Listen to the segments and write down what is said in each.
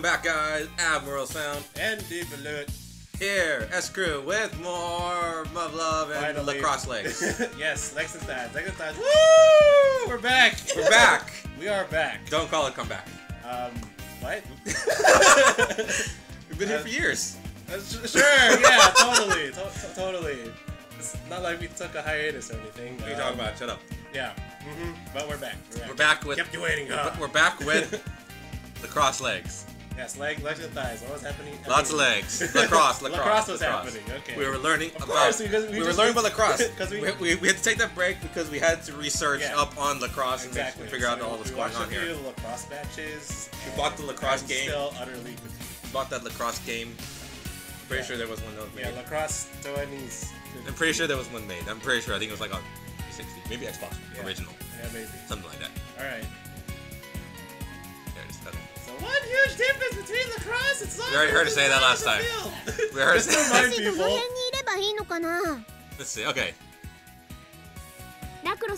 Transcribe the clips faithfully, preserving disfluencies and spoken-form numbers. Welcome back, guys. Admiral Sound and D. Balut here, S Crew, with more Mud Love and Finally. Lacrosse legs. Yes, Lexington, Lexington. Woo! We're back. We're back. We are back. Don't call it comeback. Um, what? We've been uh, here for years. Uh, sure. Yeah. Totally. To to totally. It's not like we took a hiatus or anything. What are you um, talking about? Shut up. Yeah. Mm-hmm. But we're back. We're back, we're back with. Kept you waiting. Uh. We're back with. Lacrosse legs. Yes, leg, legs and thighs. What was happening? I Lots mean, of legs. Lacrosse, lacrosse. Lacrosse was lacrosse. happening. Okay. We were learning of about. Course, we, we were learning about lacrosse. we, we, we, we had to take that break because we had to research yeah. up on lacrosse exactly. and figure so out we, all what's going on here. We watched a few lacrosse matches. We bought the lacrosse I'm game. Still utterly confused. We bought that lacrosse game. I'm pretty yeah. sure there was one that was made. Yeah, lacrosse toanis. I'm pretty sure there was one made. I'm pretty sure. I think it was like on sixty, maybe Xbox yeah. original. Yeah, maybe something like that. All right. One huge difference between lacrosse and soccer. We already heard her say that last time. We heard her say that. Let's see, okay. Yeah, we're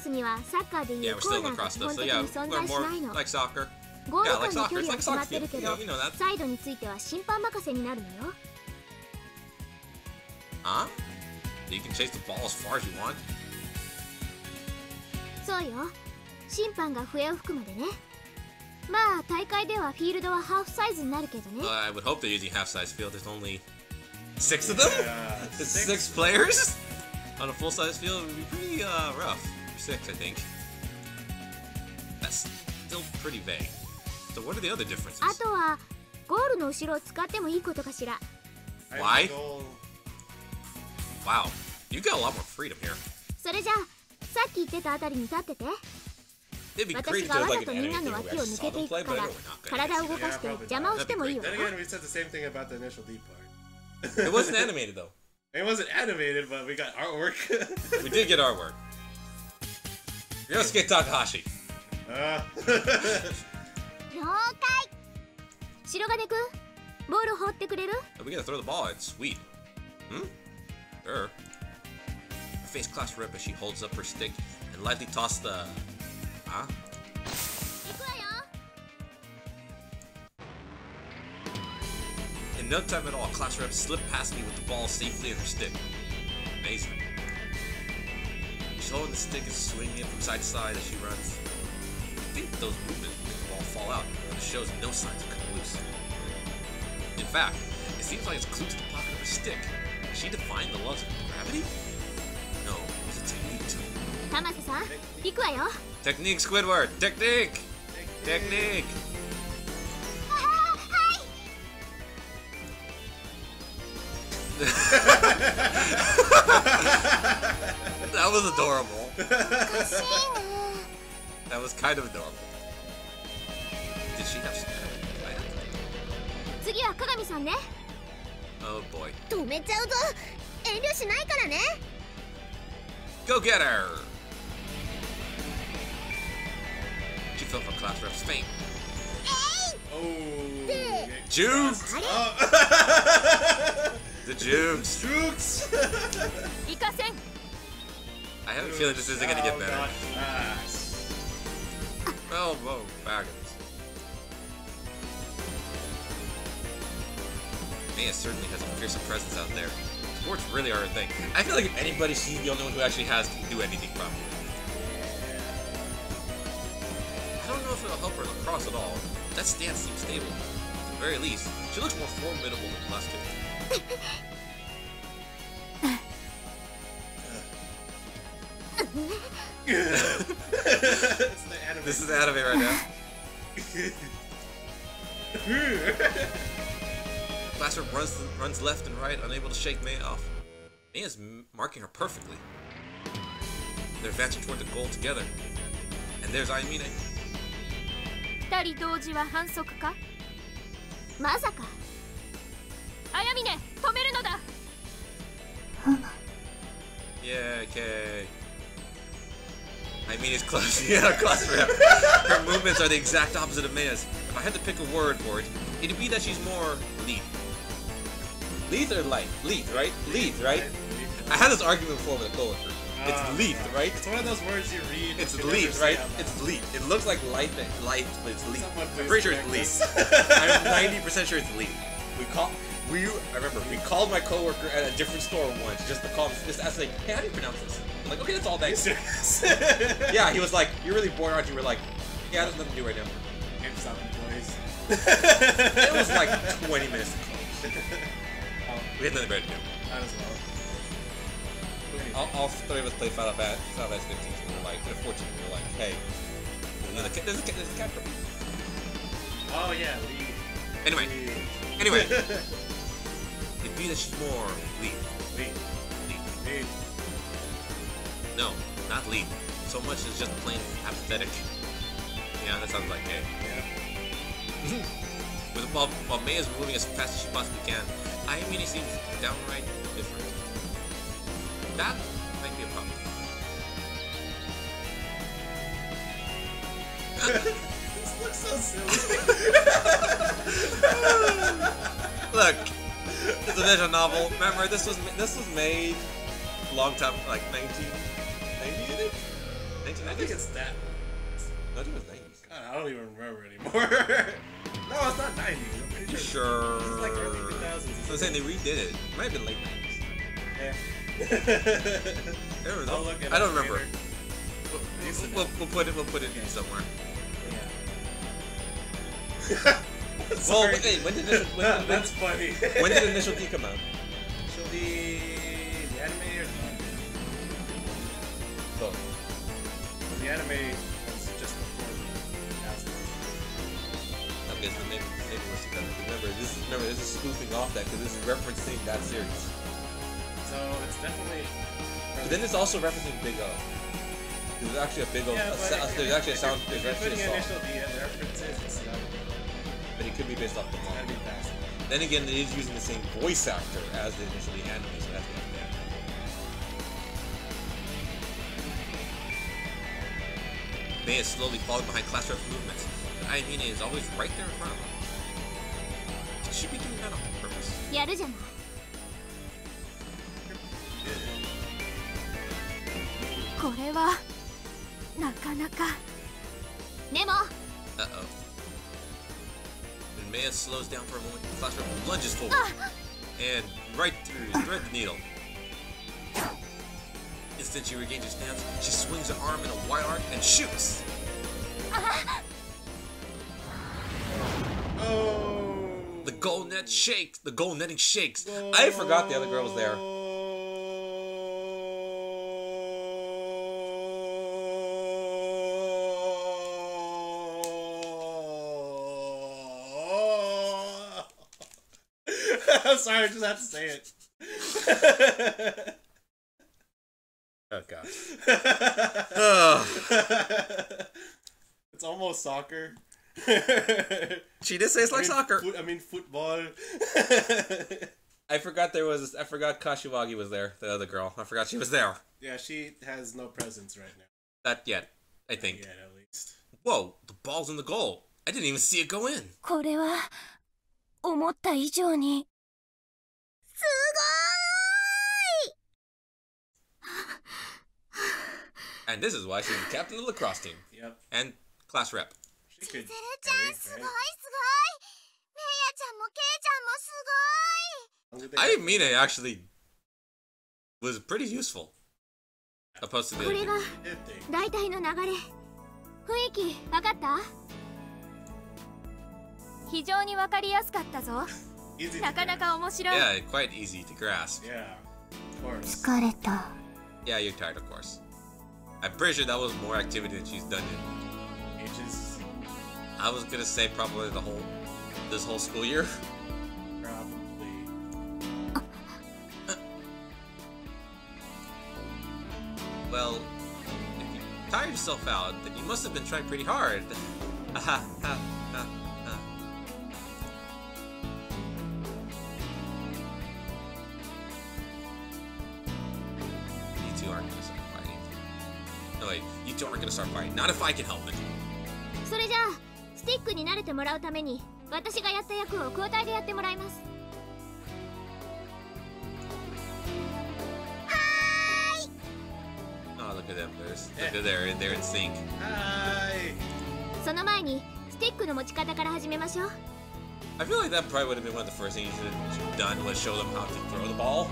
still lacrosse stuff, so yeah, we're more like soccer. Yeah, like soccer. It's like soccer. You know, you know that. Huh? You can chase the ball as far as you want. Well, I would hope they're using half-size field. There's only six of them? Yeah, six. six players? On a full-size field, it would be pretty uh, rough. Six, I think. That's still pretty vague. So what are the other differences? Why? Wow. You've got a lot more freedom here. It'd be great to do like an anime thing where we actually saw them play, but I know we're not going to do that. Yeah, that'd be great. Then again, we said the same thing about the Initial D part. It wasn't animated, though. It wasn't animated, but we got artwork. We did get artwork. Ryosuke Takahashi. Uh. Oh, we gotta throw the ball at Sweet. Hmm? Sure. Her face claps rip as she holds up her stick and lightly tosses the... Huh? In no time at all, class reps slipped past me with the ball safely in her stick. Amazing. She's holding the stick and swinging it from side to side as she runs. I think those movements make the ball fall out, but it shows no signs of coming loose. In fact, it seems like it's glued to the pocket of her stick. Is she defying the laws of gravity? No, it was a technique too. Tamasa-san, let's go! Technique, Squidward! Technique! Technique! Technique. That was adorable. That was kind of adorable. Did she have some kind of... Oh boy. Go get her! She fell from class rep's faint. Oh, Jukes! Oh. The Jukes. Jukes. I have a feeling this isn't gonna get better. Oh, whoa, faggots. Meiya certainly has a fearsome presence out there. Sports really are a thing. I feel like if anybody, she's the only one who actually has to do anything properly. I don't know if it'll help her lacrosse at all. That stance seems stable. At the very least, she looks more formidable than last year. This is the anime right now. Blaster runs runs left and right, unable to shake Meiya off. Meiya's marking her perfectly. They're advancing toward the goal together. And there's Aimine. Yeah, okay. I mean, it's close. Yeah, close for her. Her movements are the exact opposite of Meiya's. If I had to pick a word for it, it'd be that she's more lead. Lead or light? Lead, right? Lead, right? I had this argument before with a coworker. It's leap, right? It's one of those words you read. It's leap, right? It's leap. It looks like light, light, but it's leap. I'm pretty sure it's leap. I'm ninety percent sure it's leap. We call, we, I remember, we called my coworker at a different store once just to call him, just ask, like, hey, how do you pronounce this? I'm like, okay, that's all, thanks. Yeah, he was like, you're really bored, aren't you? We're like, yeah, there's nothing to do right now. I'm stopping, boys. It was like twenty minutes to close. Oh. We had nothing better to do. Might as well. All, all three of us played Final Fantasy fifteen, so we were like, fourteen, we were like, hey, there's a, there's a, there's a cat for me. Oh, yeah, leave. Anyway, leave. Anyway. If you just more, leave. Leave. Leave. Leave. No, not leave. So much is just plain apathetic. Yeah, that sounds like it. Yeah. With, while, while Meiya's moving as fast as she possibly can, I mean, it seems downright different. That might be a problem. This looks so silly. Look, it's a visual novel. Remember, this was this was made a long time, like nineteen ninety, I think. I think it's that. No, I think it was nineties. I don't even remember anymore. No, it's not nineties. I'm pretty sure. It's like early two thousands. So I'm saying they redid it. It might have been late nineties. Yeah. Don't I'll look at I don't remember. We'll, we'll, we'll put it. We'll put it okay. in somewhere. Yeah. Well, hey, when did this? When, when, That's when, funny. When did Initial D come out? Initial D, the anime or the manga? Both. The anime was just before the announcement. I guess the name the name was remember this. Is, remember this is spoofing off that because this is referencing that series. So it's definitely. But then it's also referencing Big O. There's actually a Big O. Yeah, a, a, it, there's it, actually it, a sound. There's actually a song. Initial D and references and stuff. But it could be based off the manga. Be fast. Then again, it is using the same voice actor as the Initial D anime, so that's the anime. Meiya is slowly falling behind class rep movements, but Aimine is always right there in front of her. Should be doing that on purpose. Yeah, it is. Uh oh. When Meiya slows down for a moment, the classroom lunges forward and right through thread the needle. Instant she regains her stance, she swings her arm in a wide arc and shoots. Oh. The goal net shakes. The goal netting shakes. Oh. I forgot the other girl was there. I'm sorry, I just have to say it. Oh god. Oh. It's almost soccer. She did say it's I like mean, soccer. I mean football. I forgot there was. I forgot Kashiwagi was there. The other girl. I forgot she was there. Yeah, she has no presence right now. Not yet. I think. Not yet, at least. Whoa! The ball's in the goal. I didn't even see it go in. これは思った以上に And this is why she's the captain of the lacrosse team. Yep. And class rep. She could. I mean, it actually was pretty useful. Opposed to the other. Yeah, quite easy to grasp. Yeah, of course. Yeah, you're tired, of course. I'm pretty sure that was more activity than she's done in. Ages. I was gonna say probably the whole, this whole school year. Probably. Uh, well, if you tire yourself out, then you must have been trying pretty hard. Aha, ha, ha. You two aren't gonna start fighting. Not if I can help it. to them. They're, they're, they're, they're in sync. Hi! I feel like that probably would have been one of the first things you should have done, was show them how to throw the ball.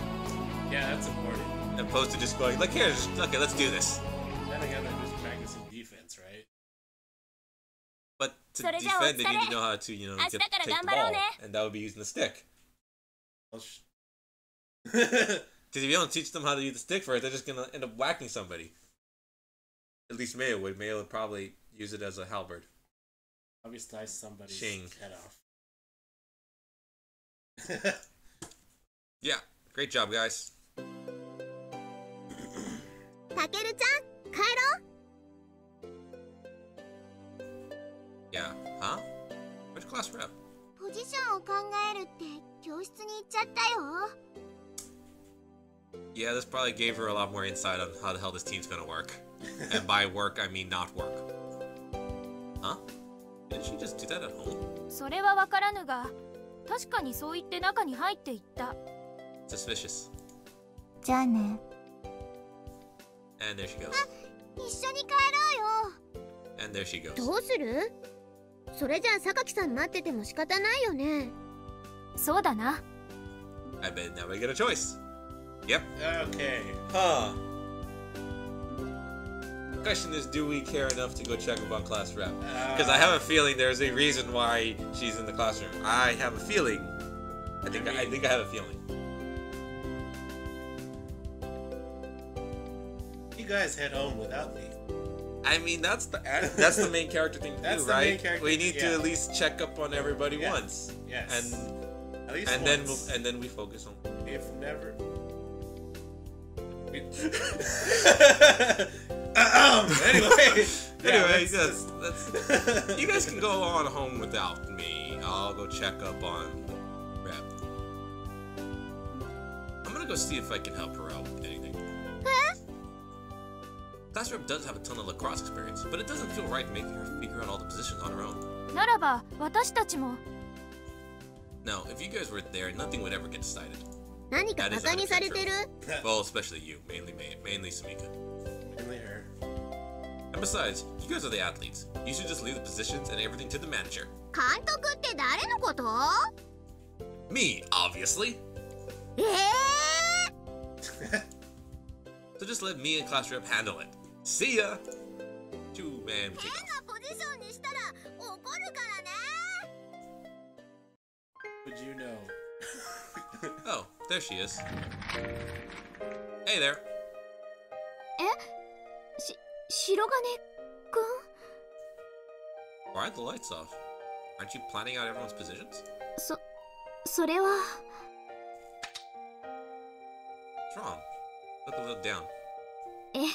Yeah, that's important. As opposed to just going, like, here, just, okay, let's do this. Then again, they're just practicing defense, right? But to defend, they need to know how to, you know, get, take the ball. And that would be using the stick. Because if you don't teach them how to use the stick first, they're just going to end up whacking somebody. At least Meiya would. Meiya would probably use it as a halberd. Probably slice somebody's Shing. head off. Yeah, great job, guys. Takeru-chan, kaero? Yeah, huh? Which class rep? Yeah, this probably gave her a lot more insight on how the hell this team's gonna work. And by work, I mean not work. Huh? Didn't she just do that at home? Suspicious. And there she goes. And there she goes. I bet now we get a choice. Yep. Okay. Huh. The question is, do we care enough to go check about class rep? Because uh, I have a feeling there's a reason why she's in the classroom. I have a feeling. I think I, mean, I, I think I have a feeling. You guys head home without me. I mean, that's the that's the main character thing to that's do, right? We need yeah. to at least check up on everybody yeah. once. Yes. And at least and once. then we'll, and then we focus on. If never. um, anyway, yeah, anyway, that's, that's, that's, you guys can go on home without me. I'll go check up on the rep. I'm gonna go see if I can help her out with anything. Huh? Class rep does have a ton of lacrosse experience, but it doesn't feel right making her figure out all the positions on her own. Now, if you guys were there, nothing would ever get decided. That is well, especially you, mainly mainly Sumika. Mainly her. And besides, you guys are the athletes. You should just leave the positions and everything to the manager. Me, obviously. So just let me and class rep handle it. See ya. Two man. Would you know? Oh, there she is. Hey there. Eh? Sh Shirogane-kun? Why are the lights off? Aren't you planning out everyone's positions? So... Sore wa... What's wrong? Look a little down. Eh...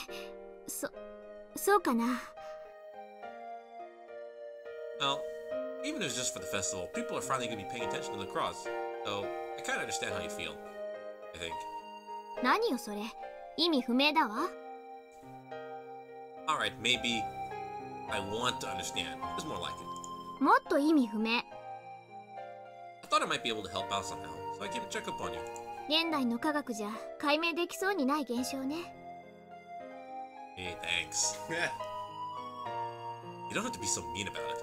So... So kana? Well, even if it's just for the festival, people are finally going to be paying attention to lacrosse. So... I kind of understand how you feel, I think. Alright, maybe I want to understand. It's more like it. I thought I might be able to help out somehow, so I came to check up on you. Hey, thanks. You don't have to be so mean about it.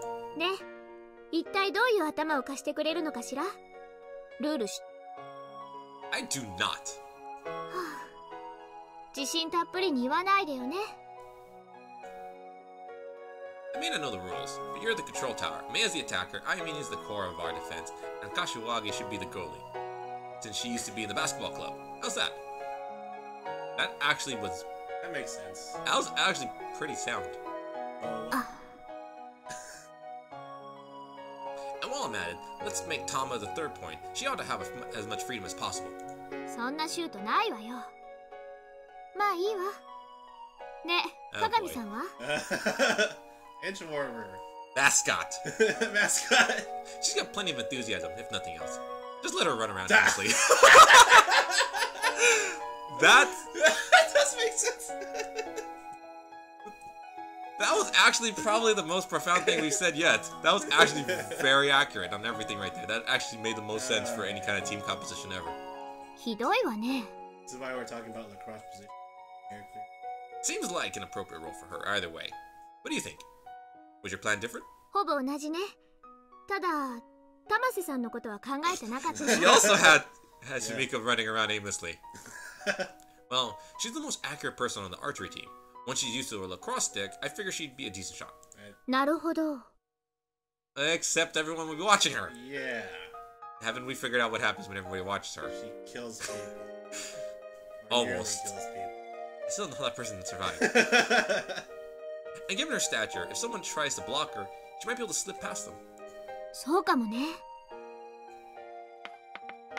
I do not. I mean, I know the rules, but you're the control tower. Meiya's the attacker, Ayumi is the core of our defense, and Kashiwagi should be the goalie, since she used to be in the basketball club. How's that? That actually was... That makes sense. That was actually pretty sound. Oh. I'm at it. Let's make Tama the third point. She ought to have a, as much freedom as possible. Oh, Kagami-san. Inchwormer. Mascot. Mascot. She's got plenty of enthusiasm, if nothing else. Just let her run around, honestly. That... That does make sense. That was actually probably the most profound thing we've said yet. That was actually very accurate on everything right there. That actually made the most sense for any kind of team composition ever. This is why we're talking about lacrosse position. Seems like an appropriate role for her, either way. What do you think? Was your plan different? She also had, had Shimiko yeah. running around aimlessly. Well, she's the most accurate person on the archery team. Once she's used to a lacrosse stick, I figure she'd be a decent shot. Right. Except everyone will be watching her. Yeah. Haven't we figured out what happens when everybody watches her? She kills people. Almost. Kills people. I still don't know that person that survived. And given her stature, if someone tries to block her, she might be able to slip past them.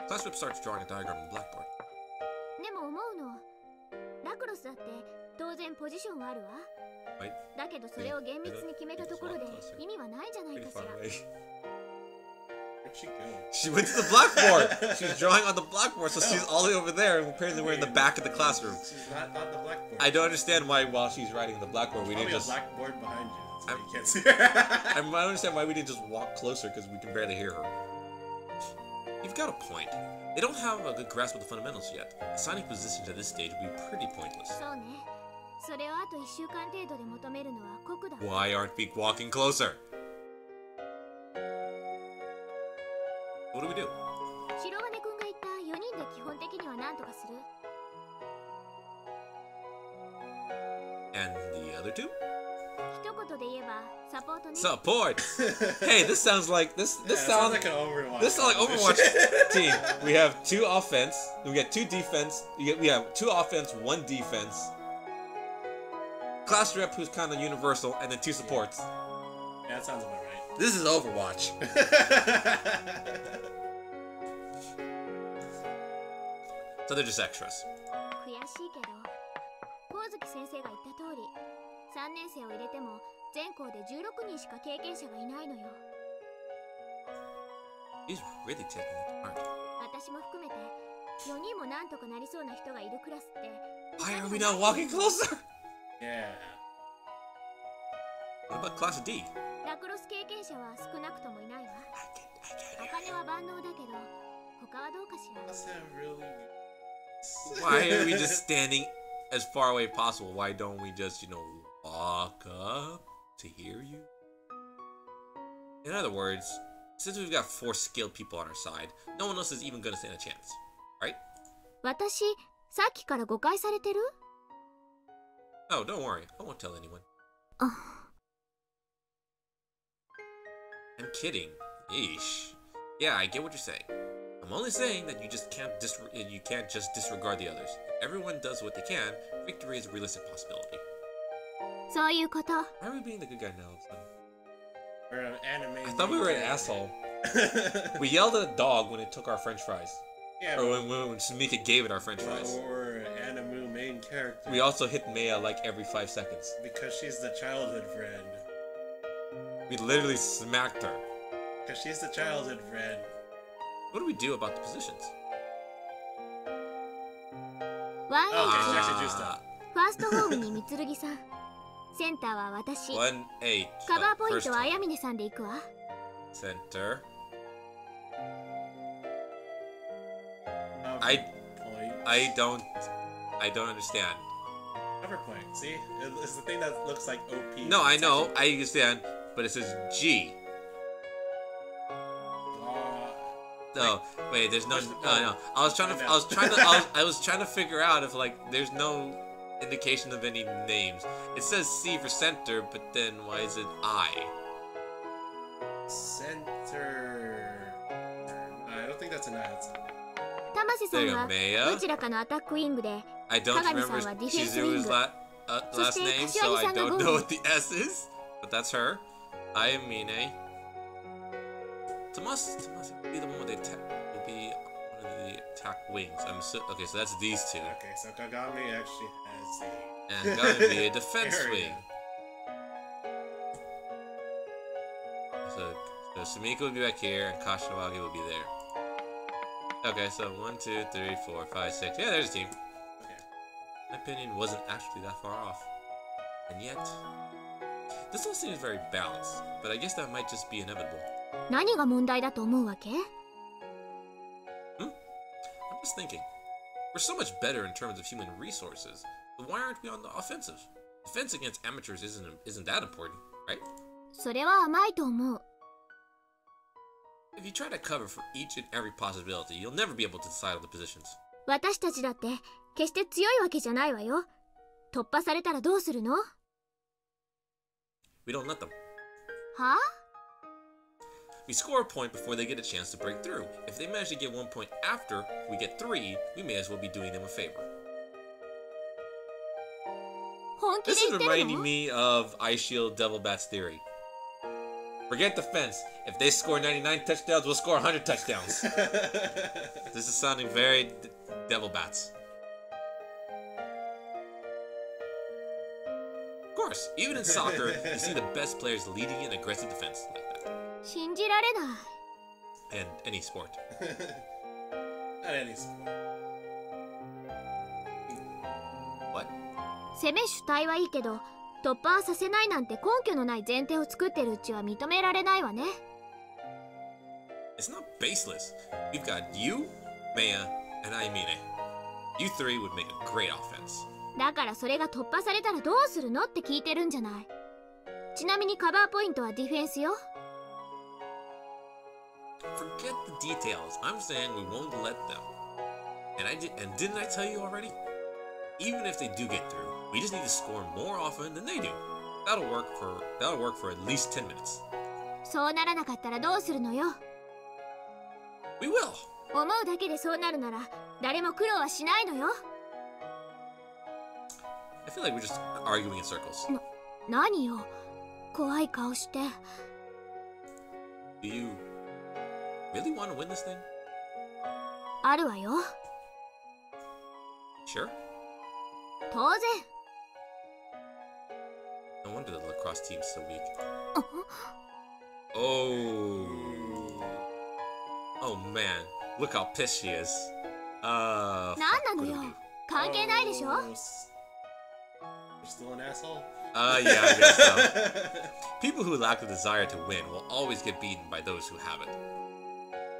Classwhip starts drawing a diagram on the blackboard. Wait. Where'd she go? She went to the blackboard! She was drawing on the blackboard, so she's all the way over there, and apparently we're in the back of the classroom. She's not on the blackboard. I don't understand why while she's writing on the blackboard, we didn't just... There's probably a blackboard behind you. I can't see her. I don't understand why we didn't just walk closer, because we can barely hear her. You've got a point. They don't have a good grasp of the fundamentals yet. Assigning positions at this stage would be pretty pointless. Why aren't we walking closer? What do we do? And the other two? Support. Hey, this sounds like this. This yeah, sounds, sounds like an Overwatch. This sounds like Overwatch team. We have two offense. We got two defense. We have two offense, one defense. Class rep, who's kind of universal, and then two supports. Yeah, that sounds about right. This is Overwatch. So they're just extras. He's really taking it hard. Why are we not walking closer? Yeah. What about class D? I can, I can Why are we just standing as far away as possible? Why don't we just, you know, walk up to hear you? In other words, since we've got four skilled people on our side, no one else is even gonna stand a chance, right? Oh, don't worry, I won't tell anyone. I'm kidding. Yeesh. Yeah, I get what you're saying. I'm only saying that you just can't dis you can't just disregard the others. If everyone does what they can, victory is a realistic possibility. Why are we being the good guy now? So? We're an anime. I thought we were an asshole. We yelled at a dog when it took our French fries. Yeah. Or when, when, when Sumika gave it our French fries. We're an anime main character. We also hit Meiya like every five seconds. Because she's the childhood friend. We literally smacked her. Because she's the childhood friend. What do we do about the positions? Why? Oh, okay, she actually juiced up. First home ni Mitsurugi-san. Center one eight. Cover point to Ayamine-san. Center. I point. I don't I don't understand. Cover point. See, it's the thing that looks like O P. No, I know. Actually... I understand, but it says G. No, oh, wait. There's no. No, uh, no. I was trying to. I was trying to. I was, I was trying to figure out if like there's no indication of any names. It says C for center, but then why is it I? Center. I don't think that's an I. That's an I. There you go, Meiya. I don't remember Shizu's la uh, last name, so I don't know what the S is. But that's her. I am Mine. Tomas, Tomas will be the one with the attack. Will be one of the attack wings. I'm so okay. So that's these two. Okay, so Kagami actually has a. And Kagami be a defense wing. So, so Sumika will be back here, and Kashiwagi will be there. Okay, so one, two, three, four, five, six. Yeah, there's a team. Okay. My opinion wasn't actually that far off, and yet this all seems very balanced. But I guess that might just be inevitable. Hmm? I'm just thinking. We're so much better in terms of human resources. But why aren't we on the offensive? Defense against amateurs isn't isn't that important, right? If you try to cover for each and every possibility, you'll never be able to decide on the positions. We don't let them. Huh? We score a point before they get a chance to break through. If they manage to get one point after we get three, we may as well be doing them a favor. This is reminding me of Ice Shield Devil Bats theory. Forget the fence. If they score ninety-nine touchdowns, we'll score one hundred touchdowns. This is sounding very d Devil Bats. Of course, even in soccer, you see the best players leading in aggressive defense like that. And any sport. Not any sport. What? It's not baseless. You've got you, Meiya, and Aimine. You three would make a great offense. Forget the details. I'm saying we won't let them. And I did, and didn't I tell you already? Even if they do get through, we just need to score more often than they do. That'll work for that'll work for at least ten minutes. We will. I feel like we're just arguing in circles. Do you really want to win this thing? Sure. No wonder the lacrosse team's so weak. Oh. Oh man, look how pissed she is. Uh. What oh. You're still an asshole? Uh, yeah, I guess so. People who lack the desire to win will always get beaten by those who haven't.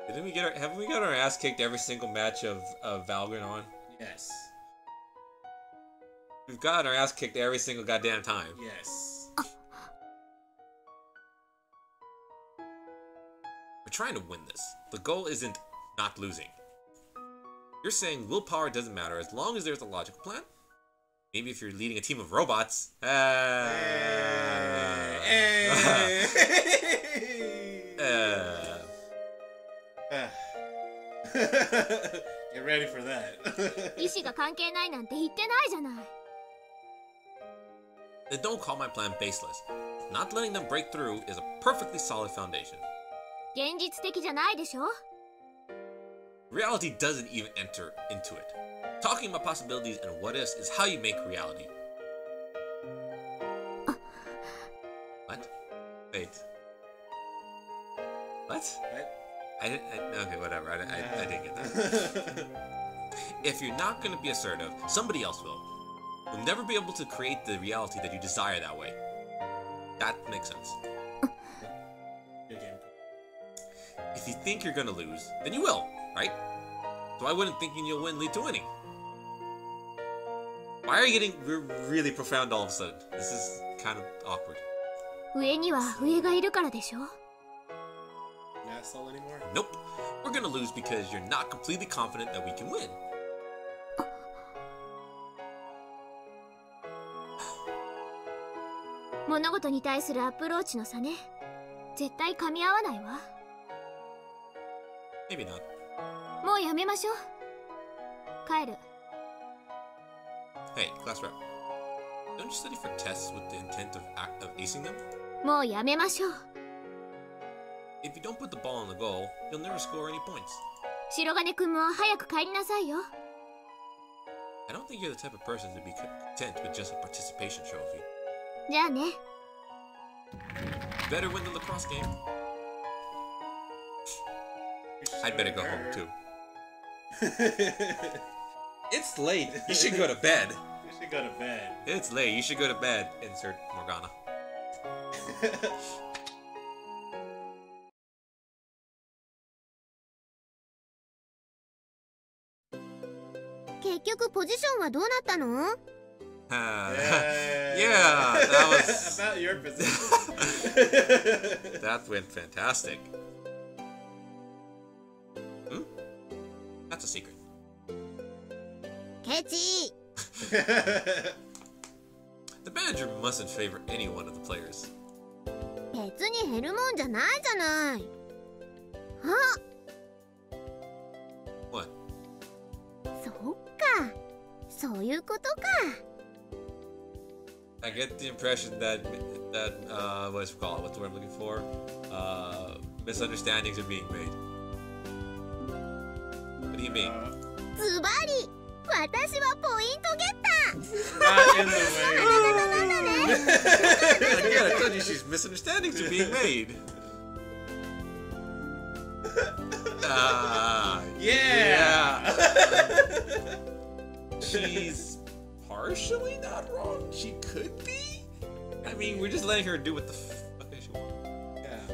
Didn't we get our, haven't we got our ass kicked every single match of, of Valgren on? Yes. We've got our ass kicked every single goddamn time. Yes. Oh. We're trying to win this. The goal isn't not losing. You're saying willpower doesn't matter as long as there's a logical plan? Maybe if you're leading a team of robots. Uh, hey. Hey. uh. Uh. Get ready for that. Then don't call my plan baseless. Not letting them break through is a perfectly solid foundation. Reality doesn't even enter into it. Talking about possibilities and what-ifs is how you make reality. Uh. What? Wait. What? What? I didn't... I, okay, whatever. I, yeah. I, I didn't get that. If you're not going to be assertive, somebody else will. You'll never be able to create the reality that you desire that way. That makes sense. Good game. If you think you're going to lose, then you will, right? So why wouldn't thinking you'll win lead to winning? Why are you getting really profound all of a sudden? This is kind of awkward. Asshole anymore? Nope. We're gonna lose because you're not completely confident that we can win. Maybe not. Hey, class rep. Don't you study for tests with the intent of, act of acing them? If you don't put the ball on the goal, you'll never score any points. Shirogane-kun, I don't think you're the type of person to be content with just a participation trophy. You better win the lacrosse game. I'd better go home too. It's late. You should go to bed. You should go to bed. It's late. You should go to bed. Insert Morgana. Yeah, that was about your position. That went fantastic. Hmm? That's a secret. Ketchy. The manager mustn't favor any one of the players. Huh? What? I get the impression that that uh what is it called? What's the word I'm looking for? Uh misunderstandings are being made. What do you mean? Zubari! Watashi wa point getta! Not in the way. Again, I told you she's misunderstandings are being made. Uh, yeah. yeah. She's partially not wrong. She could be. I mean, we're just letting her do what the fuck she wants. Yeah.